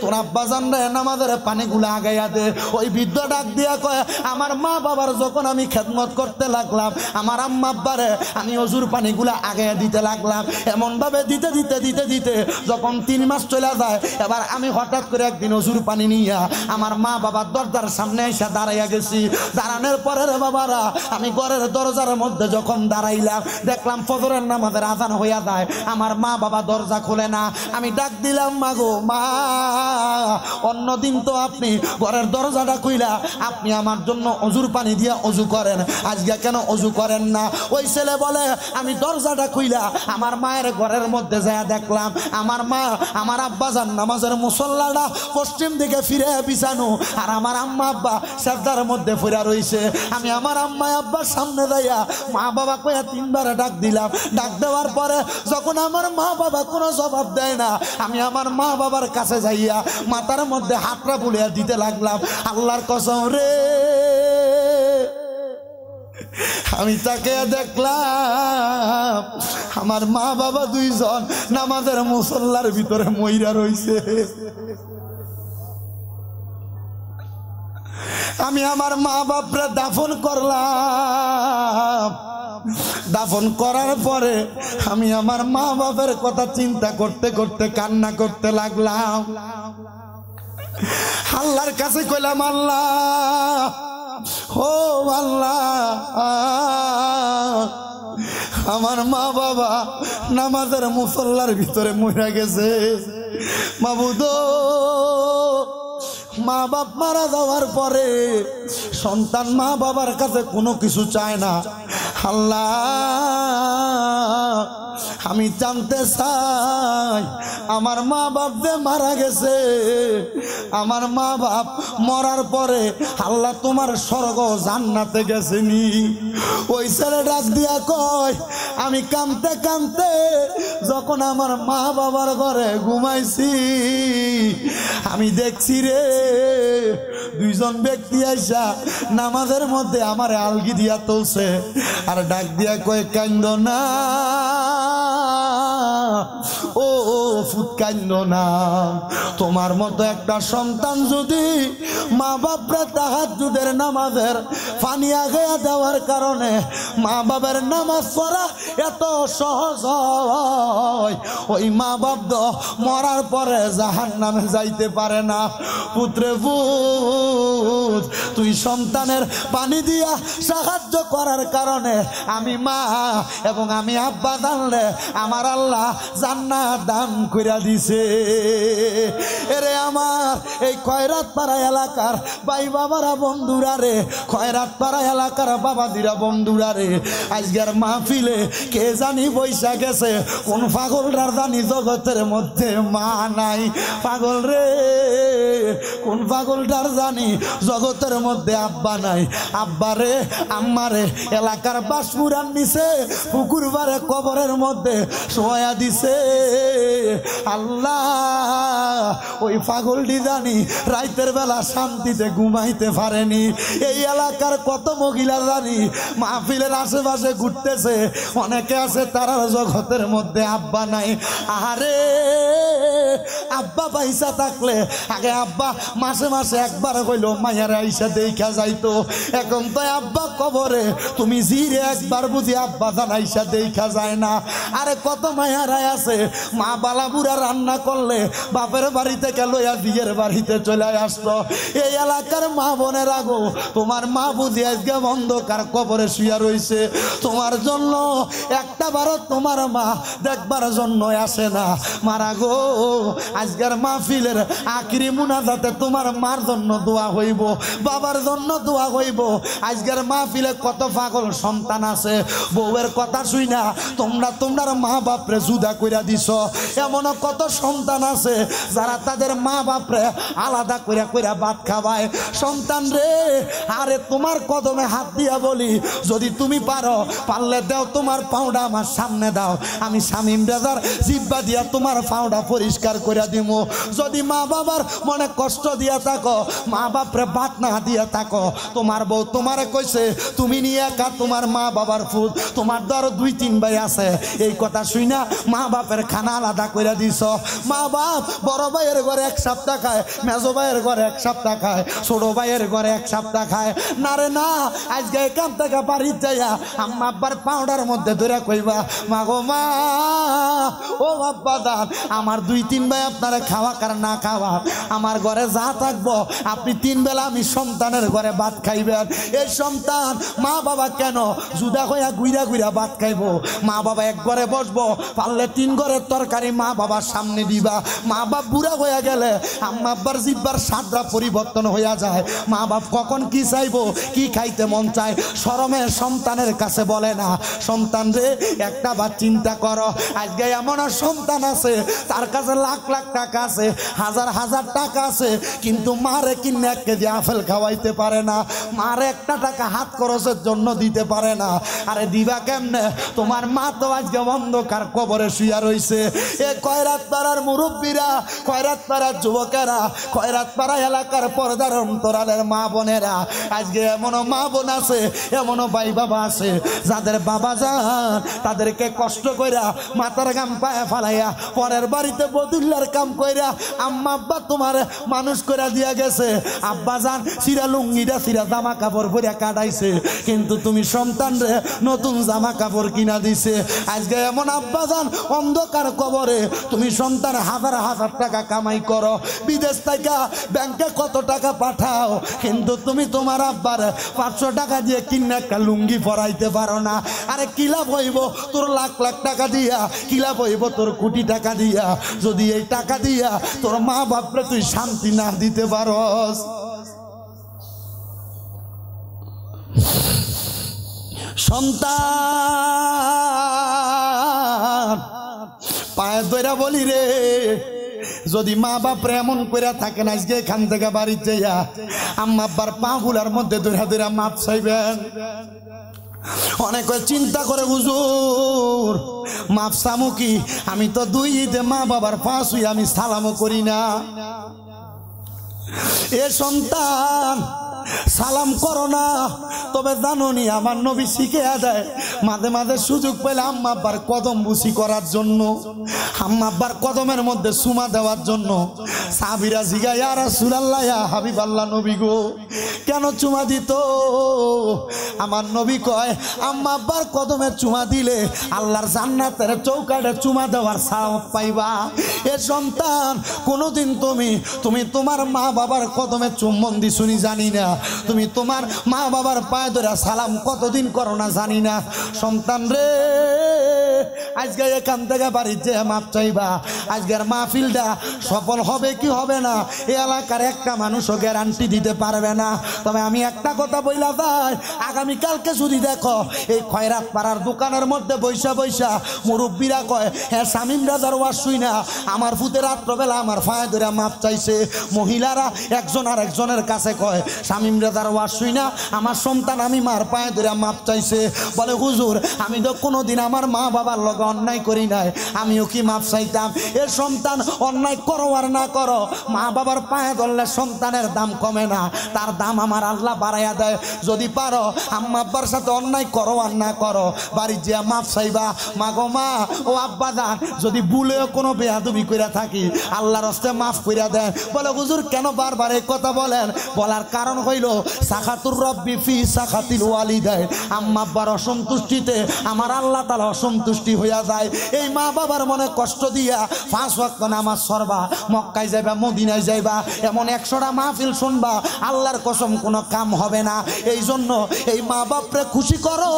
তোর আব্বা জান রে নামাজের পানিগুলা আগায়া দে। ওই বৃদ্ধ ডাক দিয়া কয়, আমার মা বাবার যখন আমি খেদমত করতে লাগলাম, আমার আম্মা আব্বারে আমি অজুর পানিগুলা আগায়া দিতে লাগলাম। এমনভাবে দিতে দিতে দিতে দিতে যখন তিন মাস চলে যায়, এবার আমি হঠাৎ করে একদিন অজুর পানি নিয়ে আমার মা বাবার দরজার সামনে এসে দাঁড়াইয়া গেছি। দাঁড়ানোর পরে রে বাবারা, আমি ঘরের দরজার মধ্যে যখন দাঁড়াইলাম, দেখলাম ফজরের নামাজের আজান হইয়া যায়, আমার মা বাবা দরজা খোলে না। আমি ডাক দিলাম, মা গো মা, অন্যদিন তো আপনি ঘরের দরজাটা খুইলা আপনি আমার জন্য অজুর পানি দিয়ে অজু করেন, আজকে কেন অজু করেন না? ওই ছেলে বলে, আমি দরজাটা খুইলা আমার মায়ের ঘরের মধ্যে যায় দেখলাম, আমার মা আমার আব্বা যান নামাজের মুসল্লাটা পশ্চিম দিকে ফিরে বিছানো, আর আমার আম্মা আব্বা সাজদার মধ্যে ফিরা রয়েছে। আমি আমার আম্মা আব্বার সামনে যাইয়া মা বাবা কইয়া তিনবার ডাক দিলাম। ডাক দেওয়ার পরে যখন আমার মা বাবা কোনো জবাব দেয় না, আমি আমার মা বাবার কাছে যাইয়া মাথার মধ্যে হাতটা বুলিয়া দিতে লাগলাম। আল্লাহর কসম রে, আমি তাকে দেখলাম আমার মা বাবা দুইজন নামাজের মুসল্লার ভিতরে মইরা রইছে। আমি আমার মা বাপরা দাফন করলাম। দাফন করার পরে আমি আমার মা বাবার কথা চিন্তা করতে করতে কান্না করতে লাগলাম। আল্লাহর কাছে কইলাম, আল্লাহ ও আল্লাহ, আমার মা বাবা নামাজের মুসল্লার ভিতরে মরে গেছে। মাবুদ, মা বাপ মারা যাওয়ার পরে সন্তান মা বাবার কাছে কোনো কিছু চায় না। আল্লাহ, আমি জানতে চাই আমার মা বাপ যে মারা গেছে, আমার মা বাপ মরার পরে আল্লাহ তোমার স্বর্গ জান্নাতে গেছেনি? ওই ছেলে ডাক দিয়া কয়, আমি কাঁদতে কাঁদতে যখন আমার মা বাবার ঘরে ঘুমাইছি, আমি দেখছি রে দুইজন ব্যক্তি আইসা নামাজের মধ্যে আমার আলগি দিয়া তুলছে। আর ডাক দিয়া কয়, কান্দ না ও ফুৎকান্দ না, তোমার মতো একটা সন্তান যদি মা বাপরা তাহাজ্জুদের নামাজের পানি আগায়া দেওয়ার কারণে মা বাবার নামাজ পড়া এত সহজ হয়, ওই মা বাপ তো মরার পরে জাহান্নামে যাইতে পারে না। পুত্রে পুত, তুই সন্তানের পানি দিয়া সাহায্য করার কারণে আমি মা এবং আমি আব্বা জানলে আমার আল্লাহ জান্নাত দান কইরা দিছে। এরে আমার এই কয়রাত পাড়া এলাকার ভাই বাবারা বন্ধুরা রে, কয়রাত পাড়া এলাকার বাবাদিরা বন্ধুরা রে, আজকের মাহফিলে কে জানি বৈশা গেছে, কোন পাগলটার জানি জগতের মধ্যে মা নাই। পাগল রে, কোন পাগলটার জানি জগতের মধ্যে আব্বা নাই। আব্বা রে, আম্মা রে, এলাকার বাসপুরার নিচে পুকুর পাড়ে কবরের মধ্যে শোয়া দিছে। আল্লাহ ওই পাগলটি জানি রাইতের বেলা শান্তিতে ঘুমাইতে পারেনি। এই এলাকার কত মহিলা জানি মাহফিলের আশেপাশে ঘুরতেছে, অনেকে আছে তারা জগতের মধ্যে আব্বা নাই। আরে আব্বা পয়সা থাকলে আগে আব্বা মাসে মাসে একবার হইল মায়ের আইসা দেখা যাইতো, এখন তো আব্বা কবরে, তুমি জিরে একবার বুঝি আব্বা জান আইসা দেখা যায় না। আরে কত মায়েরাই আছে মা বালাবুরা রান্না করলে বাপের বাড়ি থেকে লইয়া বিয়ের বাড়িতে চলে আসতো। এই এলাকার মা বোনের আগো তোমার মা বুঝি আজকে বন্ধকার কবরে শুয়ে রয়েছে, তোমার জন্য একটা বারো তোমার মা দেখবার জন্য আসে না। মারা গো আজকের মাহফিলের আখিরি মুনাজাতে তোমার মার জন্য দোয়া হইব, বাবার জন্য দোয়া হইব। আজকের মাহফিলে কত পাগল সন্তান আছে, বউয়ের কথা শুই না তোমরা তোমার মা বাপরে জুদা কইরা দিছ। এমনও কত সন্তান আছে যারা তাদের মা বাপরে আলাদা কইরা কইরা ভাত খাওয়ায়। সন্তান রে, আরে তোমার কদমে হাত দিয়া বলি, যদি তুমি পারো পারলে দাও তোমার পাউডা আমার সামনে দাও, আমি শামীম রাজার জিব্বা দিয়া তোমার পাউডা পরিষ্কার করে দিব। যদি মা বাবার মনে কষ্ট দিয়া থাকো, মা বাপরে ভাত না দিয়া থাকো, তোমার বউ তোমারে কইছে তুমি নিয়ে একা তোমার মা বাবার ফুল, তোমার ধর দুই তিন ভাই আছে, এই কথা শুই না মা বাপের খানা আলাদা করে দিছ। মা বাপ বড় ভাইয়ের ঘরে এক সপ্তাহ খায়, মেজো ভাইয়ের ঘরে এক সপ্তাহ খায়, ছোট ভাইয়ের ঘরে এক সপ্তাহ খায়। না রে না, আজকে এখান থেকে বাড়ির যাইয়া আম্মা আব্বার পাউডার মধ্যে ধরে কইবা, মা গো মা, ও আব্বা দান, আমার দুই তিন ভাই আপনারা খাওয়া কার না খাওয়া, আমার ঘরে যা থাকবো আপনি তিন বেলা আমি সন্তানের ঘরে ভাত খাইবেন। এই সন্তান মা বাবা কেন জুদা হইয়া গুইরা গুইরা ভাত খাইব? মা বাবা এক ঘরে বসবো, পারলে তিন ঘরের তরকারি মা বাবার সামনে দিবা। মা বাপ বুড়া হইয়া গেলে আম্মা আব্বার জিব্বার স্বাদটা পরিবর্তন হইয়া যায়। মা বাপ কখন কি চাইবো, কি খাইতে মন চায়, শরমে সন্তানের কাছে বলে না। সন্তান রে, একটা বার চিন্তা করো, আজকে এমন সন্তান আছে তার কাছে লাখ লাখ টাকা আছে, হাজার হাজার টাকা আছে, কিন্তু মারে কিনে এক কেজি আপেল খাওয়াইতে পারে না, মারে একটা টাকা হাত খরচের জন্য দিতে পারে না। আরে দিবা কেমনে? তোমার মা তো আজকে অন্ধকার কবরে শুয়া রয়েছে। এ কয়রাত পাড়ার মুরব্বীরা, কয়রাত পাড়ার যুবকেরা, কয়রাত পাড়া এলাকার পর্দার অন্তরালের মা বোনেরা, আজকে এমনও মা বোন আছে, এমনও ভাই বাবা আছে যাদের বাবা যান তাদেরকে কষ্ট কইরা মাথার গাম পায়ে ফালাইয়া পরের বাড়িতে বদুল্লার কাম কইরা আম্মা আব্বা তোমার মানুষ কইরা দিয়া গেছে। আব্বা যান চিরা লুঙ্গিটা চিরা জামা কাপড় পরিয়া কাটাইছে, কিন্তু তুমি সন্তান রে নতুন জামা কাপড় কিনা দিছে। আজকে এমন আব্বা যান অন্ধকার কবরে, তুমি সন্তান হাজার হাজার টাকা কামাই করো, বিদেশ থেকে ব্যাংকে কত টাকা পাঠাও, কিন্তু তুমি তোমার আব্বার পাঁচশো টাকা দিয়ে কিনে একটা লুঙ্গি পরাইতে পারো না। আরে কিলা বইব তোর লাখ লাখ টাকা দিয়া, কিলা বইব তোর কোটি টাকা দিয়া, যদি এই টাকা দিয়া তোর মা বাপরে তুই শান্তি না দিতে পারস। সন্তান পায়ে ধইরা বলি রে, যদি মা বাপরে এমন কইরা থাকেন আজকে এখান থেকে বাড়ির যাইয়া আম্মা আব্বার পা গুলার মধ্যে ধইরা ধইরা মাপ চাইবেন। অনেকে চিন্তা করে, হুজুর মাপ চামু কি, আমি তো দুই ঈদে মা বাবার পা ছুঁয়ে আমি সালামও করি না। এ সন্তান সালাম করো না, তবে জানোনি আমার নবী শিখিয়ে দেয় মাঝে মাঝে সুযোগ পেলে আম্মা আব্বার কদম বুসি করার জন্য, আম্মা আব্বার কদমের মধ্যে সুমা দেওয়ার জন্য। সাহাবীরা জিগা, ইয়া রাসূলুল্লাহ, ইয়া হাবিবাল্লাহ, নবী গো কেন চুমা দিত? আমার নবী কয়, আম্মা আব্বার কদমে চুমা দিলে আল্লাহর জান্নাতের চৌকাঠে চুমা দেওয়ার সওয়াব পাইবা। এ সন্তান, কোনোদিন তুমি তুমি তোমার মা বাবার কদমে চুম্বন দিছুনি জানি না, তুমি তোমার মা বাবার পায়ে ধরে সালাম কতদিন করো না জানি না। সন্তান রে, আজকে এখান থেকে বাড়ির যে মাপ চাইবা, আজকের মাহফিলটা সফল হবে কি হবে না এ এলাকার একটা মানুষও গ্যারান্টি দিতে পারবে না। তবে আমি একটা কথা বইলা যাই, আগামীকালকে যদি দেখো এই খয়রাত পাড়ার দোকানের মধ্যে বৈশা বৈশা মুরব্বীরা কয়, হ্যাঁ শামীম রাজার ওয়াজ শুই না, আমার ফুতে রাত্রবেলা আমার পায়ে ধরে মাপ চাইছে। মহিলারা একজন আর একজনের কাছে কয়, শামীম রাজার ওয়াজ শুই না, আমার সন্তান আমি মার পায়ে ধরে মাপ চাইছে। বলে হুজুর, আমি তো কোনোদিন আমার মা বাবার লগে বাবা অন্যায় করি নাই, আমিও কি মাপ চাইতাম? এ সন্তান অন্যায় করো আর না করো, মা বাবার পায়ে ধরলে সন্তানের দাম কমে না, তার দাম আমার আল্লাহ বাড়াইয়া দেয়। যদি পারো আম্মা আব্বার সাথে অন্যায় করো আর না করো, বাড়ির যে মাপ চাইবা, মা গো মা ও আব্বা দান যদি ভুলেও কোনো বেয়াদবি করে থাকি আল্লাহর হস্তে মাফ করে দেন। বলে হুজুর কেন বারবার এই কথা বলেন? বলার কারণ হইল সাখাতুর রব্বি ফি সাখাতিল ওয়ালিদাই, আম্মা আব্বার অসন্তুষ্টিতে আমার আল্লাহ তাআলা অসন্তুষ্টি হইয়া যায়। এই মা বাবার মনে কষ্ট দিয়া পাঁচ ওয়াক্ত নামাজ সরবা, মক্কায় যাইবা, মদিনায় যাইবা, এমন একশোটা মাহফিল শুনবা, আল্লাহর কসম কোনো কাম হবে না। এই জন্য এই মা বাপরে খুশি করো,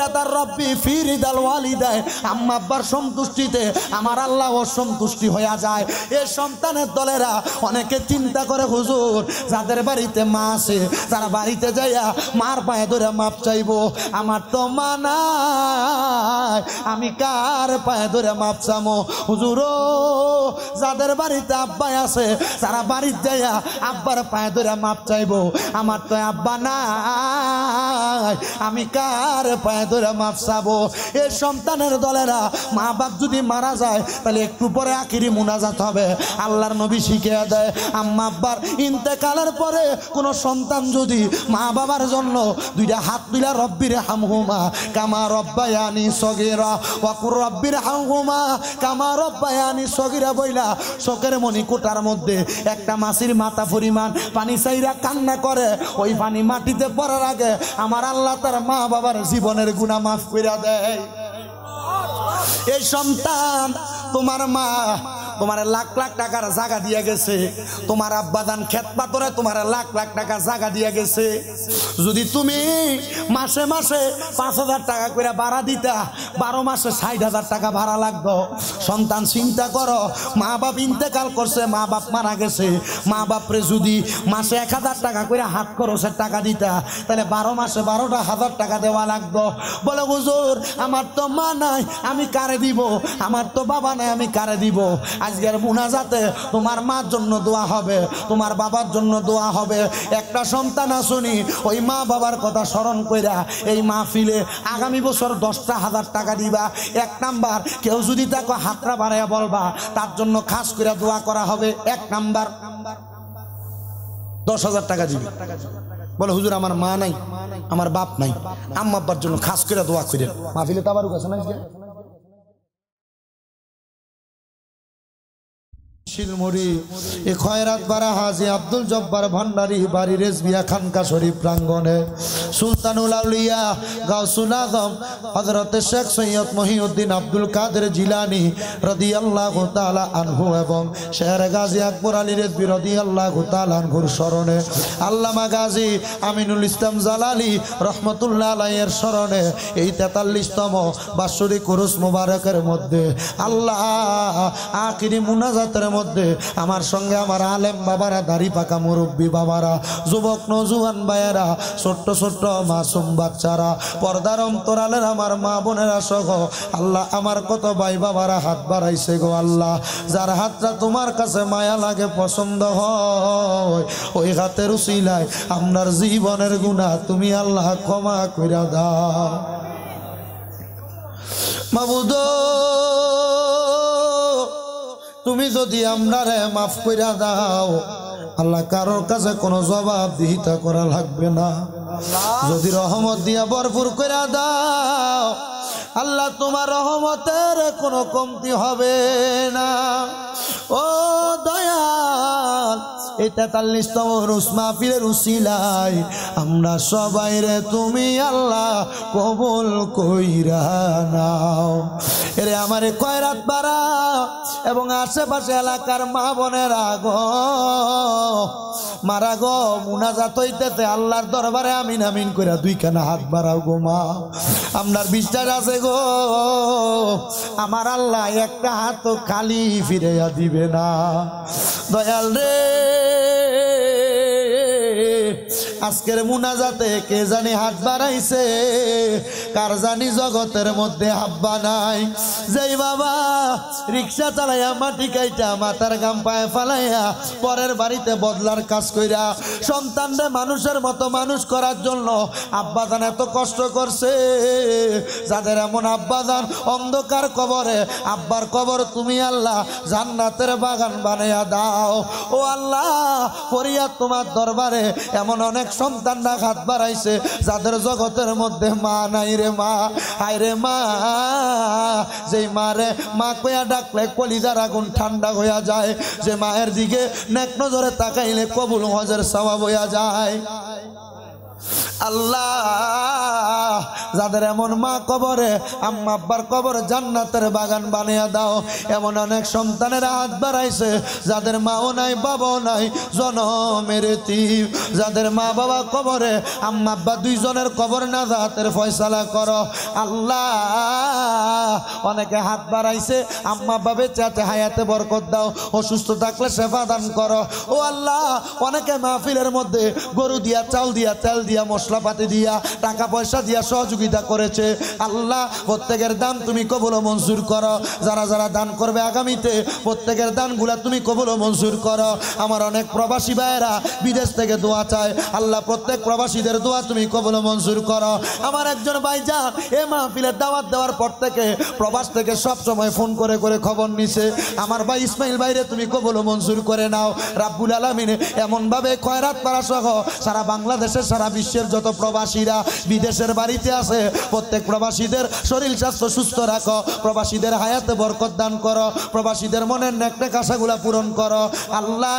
রাদার রব্বি ফি রিদাল ওয়ালিদাই, আম্মা আব্বার সন্তুষ্টিতে আমার আল্লাহ অসন্তুষ্টি হইয়া যায়। এই সন্তানের দলেরা অনেকে চিন্তা করে হুজুর যাদের বাড়িতে মা আছে তারা বাড়িতে যাইয়া মার পায়ে ধরে মাপ চাইবো, আমার তো মা নাই, আমি কার পায়ে ধরে মাপ চামো? হুজুর যাদের বাড়িতে আব্বা আছে তারা বাড়িতে যাইয়া আব্বার পায়ে ধরে মাপ চাইবো, আমার তো আব্বা নাই, আমি কার পায়ে ধরে মাপ চাবো? এই সন্তানের দলেরা মা বাপ যদি মারা যায় তাহলে একটু পরে আখিরি মুনাজাত হবে। আল্লাহর নবী শিখিয়ে দেয় আম্মা আব্বার ইন্তেকালের পরে কোনো সন্তান যদি মা বাবার জন্য দুইটা হাত তুলা রব্বির হামহুমা কামা রব্বায়ানি সগীরা ওয়া কুর রব্বির হামহুমা কামা রব্বায়ানি সগীরা বইলা শোকের মনি কোটার মধ্যে একটা মাছির মাথা পরিমাণ পানি চাইরা কান্না করে, ওই পানি মাটিতে পড়ার আগে আমার আল্লাহ তার মা বাবার জীবনের গুনাহ মাফ করে দেয়। এই সন্তান তোমার মা তোমার লাখ লাখ টাকার জায়গা দিয়ে গেছে, তোমার আব্বাদান খেত পাথরে তোমার লাখ লাখ টাকার জায়গা দিয়ে গেছে, যদি তুমি মাসে মাসে পাঁচ হাজার টাকা করে ভাড়া দিতা, বারো মাসে ষাট হাজার টাকা ভাড়া লাগতো। সন্তান চিন্তা করো, মা বাপ ইন্তেকাল করছে, মা বাপ মারা গেছে, মা বাপরে যদি মাসে এক হাজার টাকা করে হাত খরচের টাকা দিতা তাহলে বারো মাসে বারোটা হাজার টাকা দেওয়া লাগতো। বলে হুজুর আমার তো মা নাই আমি কারে দিব, আমার তো বাবা নাই আমি কারে দিব? আজকের মুনাজাতে তোমার মার জন্য দোয়া হবে, তোমার বাবার জন্য দোয়া হবে। একটা সন্তান আসুনি ওই মা বাবার কথা স্মরণ কইরা এই মাহফিলে আগামী বছর দশটা হাজার টাকা দিবা। এক নাম্বার, কেউ যদি তাকে হাতটা বাড়াইয়া বলবা তার জন্য খাস করে দোয়া করা হবে। এক নাম্বার দশ হাজার টাকা দিবে, বলে হুজুর আমার মা নাই আমার বাপ নাই, আম্মা আব্বার জন্য খাস করে দোয়া করেন। মাহফিলে তো আবার গেছে না শিলমুড়ি এ খয়রাত বাড়া হাজী আব্দুল জব্বার ভান্ডারী বাড়ি রেজবিয়া খানকা শরীফ প্রাঙ্গণে সুলতানুল আউলিয়া গাউসুল আযম হযরত শেখ সাইয়দ মুহিউদ্দিন আব্দুল কাদের জিলানী রাদিয়াল্লাহু তাআলা আনহু এবং শের গাজী আকবর আলী রেজবি রাদিয়াল্লাহু তাআলা আনহুর স্মরণে, আল্লামা গাজী আমিনুল ইসলাম জালালি রহমতুল্লাহ আলাইয়ের স্মরণে এই তেতাল্লিশতম বাৎসরিক কুরুস মুবারকের মধ্যে আল্লাহ আখিরি মুনাজাতের মধ্যে আমার সঙ্গে আমার আলেম বাবারা, দাড়ি পাকা মুরব্বী বাবারা, যুবক নজুয়ান ভাইয়েরা, ছোট্ট ছোট্ট মাসুম বাচ্চারা, পর্দার অন্তরালের আমার মা বোনেরা সহ আল্লাহ আমার কত ভাই বাবারা হাত বাড়াইছে গো আল্লাহ। যার হাতটা তোমার কাছে মায়া লাগে পছন্দ হয় ওই হাতের উসিলায় আপনার জীবনের গুনাহ তুমি আল্লাহ ক্ষমা কইরা দাও। মাবুদ তুমি যদি আমরারে মাফ কইরা দাও আল্লাহ কারোর কাছে কোনো জবাবদিহিতা করা লাগবে না। যদি রহমত দিয়া ভরপুর কইরা দাও আল্লাহ তোমার রহমতের কোনো কমতি হবে না। ও দয়াল এই তেতাল্লিশতম রুস মাহফিলের উসিলায় আমরা সবাই রে তুমি আল্লাহ কবুল কইরা নাও। এরে আমার কয়রাত পাড়া এবং আশেপাশে এলাকার মা বোনেরা গো, মারা গো মুনাজাত হইতেছে আল্লাহর দরবারে আমিন আমিন কইরা দুইখানা হাত বাড়াও গো মা। আপনার বিশ্বাস আছে গো আমার আল্লাহ একটা হাত খালি ফিরাইয়া দিবে না। দয়াল রে আজকের মুনাজাতে কে জানি হাত বাড়াইছে, কার জানি জগতের মধ্যে হাব্বা নাই। যেই বাবা রিক্সা চালাইয়া মাটি কাইটা মাথার গাম পায়ে ফালাইয়া পরের বাড়িতে বদলার কাজ কইরা সন্তানরে মানুষের মতো মানুষ করার জন্য আব্বাদান এত কষ্ট করছে, যাদের এমন আব্বাদান অন্ধকার কবরে আব্বার কবর তুমি আল্লাহ জান্নাতের বাগান বানাইয়া দাও। ও আল্লাহ পড়িয়া তোমার দরবারে এমন অনেক সন্তানরা হাত বাড়াইছে যাদের জগতের মধ্যে মা নাই রে মা, হায় রে মা। যেই মা রে মা কয়া ডাকলে কলিজার আগুন ঠান্ডা হইয়া যায়, যে মায়ের দিকে নেক নজরে তাকাইলে কবুল হজের সওয়াব হইয়া যায়। আল্লাহ যাদের এমন মা কবরে আম্মা আব্বার কবর জান্নাতের বাগান বানিয়ে দাও। এমন অনেক সন্তানেরা হাত বাড়াইছে যাদের মাও নাই বাবাও নাই জনমের তিম, যাদের মা বাবা কবরে আম্মা আব্বা দুইজনের কবর না জাতের ফয়সালা করো আল্লাহ। অনেকে হাত বাড়াইছে আম্মা আব্বা বেঁচে হায়াতে বরকত দাও, অসুস্থ থাকলে সেবা দান করো ও আল্লাহ। অনেকে মাহফিলের মধ্যে গরু দিয়া চাল দিয়া তেল দিয়া মশলাপাতি দিয়া টাকা পয়সা দিয়া সহযোগিতা করেছে আল্লাহ, প্রত্যেকের দান তুমি কবুল ও মঞ্জুর করো। যারা যারা দান করবে আগামীতে প্রত্যেকের দানগুলা তুমি কবুল ও মঞ্জুর করো। আমার অনেক প্রবাসী ভাইয়েরা বিদেশ থেকে দোয়া চায়, আল্লাহ প্রত্যেক প্রবাসীদের দোয়া তুমি কবুল ও মঞ্জুর করো। আমার একজন ভাই যান এ মাহফিলের দাওয়াত দেওয়ার পর থেকে প্রবাস থেকে সব সময় ফোন করে করে খবর নিছে, আমার ভাই ইসমাইল ভাইরে তুমি কবুল ও মঞ্জুর করে নাও রাব্বুল আলামিন। এমনভাবে খয়রাত পাড়া সহ সারা বাংলাদেশের সারা বিশ্বের যত প্রবাসীরা বিদেশের বাড়িতে আছে প্রত্যেক প্রবাসীদের শরীর স্বাস্থ্য সুস্থ রাখো, প্রবাসীদের হায়াতে বরকত দান করো, প্রবাসীদের মনের নেকড়ে কাঁসাগুলা পূরণ করো আল্লাহ।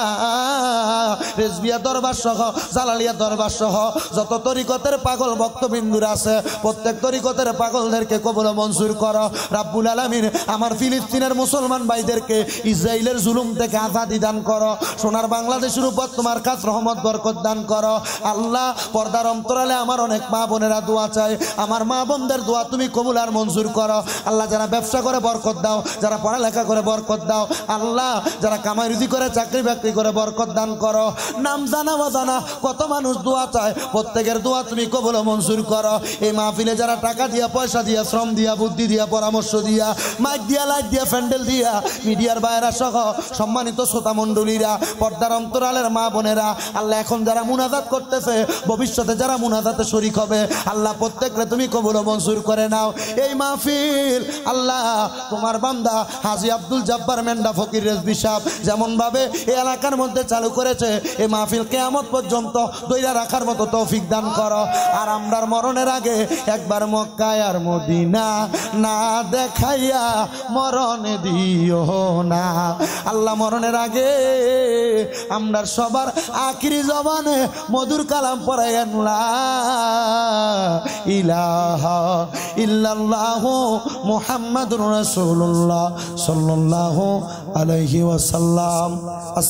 রেজবিয়া দরবার সহ জালালিয়া দরবার সহ যত তরিকতের পাগল ভক্তবিন্দুর আছে প্রত্যেক তরিকতের পাগলদেরকে কবুল মঞ্জুর করো রাব্বুল আলামিন। আমার ফিলিস্তিনের মুসলমান ভাইদেরকে ইসরায়েলের জুলুম থেকে আজাদি দান করো, সোনার বাংলাদেশের উপর তোমার কাছে রহমত বরকত দান করো আল্লাহ। পর্দার অন্তরালে আমার অনেক মা বোনেরা দোয়া চায়, আমার মা বোনদের দোয়া তুমি কবুল আর মঞ্জুর করো আল্লাহ। যারা ব্যবসা করে বরকত দাও, যারা পড়ালেখা করে বরকত দাও আল্লাহ, যারা কামাই রুজি করে চাকরি বাকরি করে বরকত দান করো। নাম জানা অজানা কত মানুষ দোয়া চায়, প্রত্যেকের দোয়া তুমি কবুল ও মঞ্জুর করো। এই মাহফিলে যারা টাকা দিয়া পয়সা দিয়া শ্রম দিয়া বুদ্ধি দিয়া পরামর্শ দিয়া মাইক দিয়া লাইট দিয়া প্যান্ডেল দিয়া মিডিয়ার বাইরা সহ সম্মানিত শ্রোতা মণ্ডলীরা, পর্দার অন্তরালের মা বোনেরা আল্লাহ, এখন যারা মুনাজাত করতেছে ভবিষ্যতে যারা মুনাজাতে শরিক হবে আল্লাহ প্রত্যেককে তুমি কবুল ও মঞ্জুর করে নাও। এই মাহফিল আল্লাহ তোমার বান্দা হাজী আব্দুল জব্বার মেন্ডা ফকির রেজবি সাহেব যেমনভাবে এই এলাকার মধ্যে চালু করেছে এই মাহফিল কিয়ামত পর্যন্ত দইরা রাখার মতো তৌফিক দান করো। আর আমরার মরণের আগে একবার মক্কায় আর মদিনা না দেখাইয়া মরণে দিও না আল্লাহ। মরণের আগে আমরার সবার আখিরি জবানে মধুর কালাম পড়ে মুহাম্মাদুর রাসূলুল্লাহ সাল্লাল্লাহু আলাইহি ওয়াসাল্লাম।